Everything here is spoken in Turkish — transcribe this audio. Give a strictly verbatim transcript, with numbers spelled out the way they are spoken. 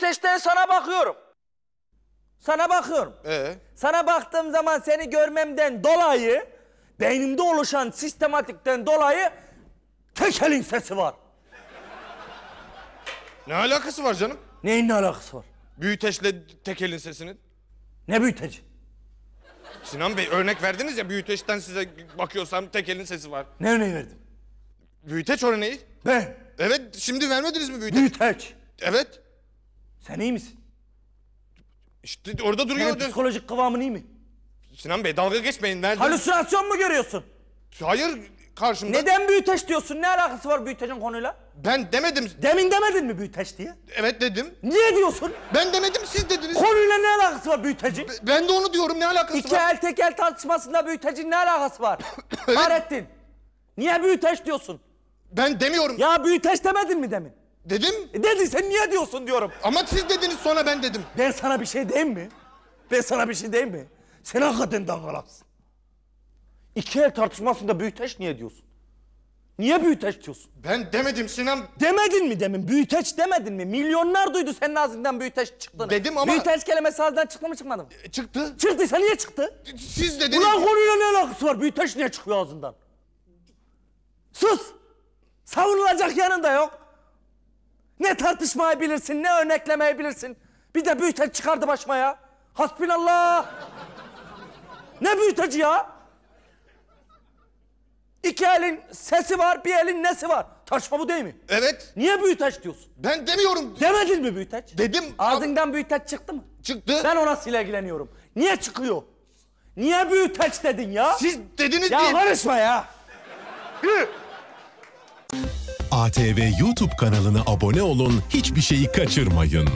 büyüteçten sana bakıyorum. Sana bakıyorum. Ee? Sana baktığım zaman seni görmemden dolayı, beynimde oluşan sistematikten dolayı tekelin sesi var. Ne alakası var canım? Neyin ne alakası var? Büyüteçle tekelin sesinin. Ne büyüteci? Sinan Bey örnek verdiniz ya, büyüteçten size bakıyorsam tekelin sesi var. Ne örneği verdim? Büyüteç örneği. Ben. Evet, şimdi vermediniz mi büyüteç? Büyüteç. Evet. Sen iyi misin? İşte orada duruyor. Senin psikolojik kıvamın iyi mi? Sinan Bey dalga geçmeyin. Nereden? Halüsinasyon mu görüyorsun? Hayır, karşımda. Neden büyüteç diyorsun? Ne alakası var büyütecin konuyla? Ben demedim. Demin demedin mi büyüteç diye? Evet dedim. Niye diyorsun? Ben demedim, siz dediniz. Konuyla ne alakası var büyütecin? Ben de onu diyorum, ne alakası İki var? İki el tek el tartışmasında büyütecin ne alakası var? Evet. Fahrettin, niye büyüteç diyorsun? Ben demiyorum. Ya büyüteç demedin mi demin? Dedim. E dedin, sen niye diyorsun diyorum. Ama siz dediniz, sonra ben dedim. Ben sana bir şey diyeyim mi? Ben sana bir şey diyeyim mi? Sen hakikaten dangalaksın. İki el tartışmasında büyüteç niye diyorsun? Niye büyüteç diyorsun? Ben demedim Sinan. Demedin mi demin? Büyüteç demedin mi? Milyonlar duydu senin ağzından büyüteç çıktığını. Dedim ama... Büyüteç kelimesi ağzından çıktı mı çıkmadı mı? E, çıktı. Çıktıysa niye çıktı? Siz dediniz... Ulan konuyla ne alakası var? Büyüteç niye çıkıyor ağzından? Sus! Savunulacak yanında yok. Ne tartışmayı bilirsin, ne örneklemeyi bilirsin. Bir de büyüteç çıkardı başıma ya. Hasbinallah. Ne büyüteci ya? İki elin sesi var, bir elin nesi var? Tartışma bu değil mi? Evet. Niye büyüteç diyorsun? Ben demiyorum. Demedin mi büyüteç? Dedim. Ağzından büyüteç çıktı mı? Çıktı. Ben ona ilgileniyorum. Niye çıkıyor? Niye büyüteç dedin ya? Siz dediniz ya diye. Ya karışma ya. A T V YouTube kanalına abone olun, hiçbir şeyi kaçırmayın.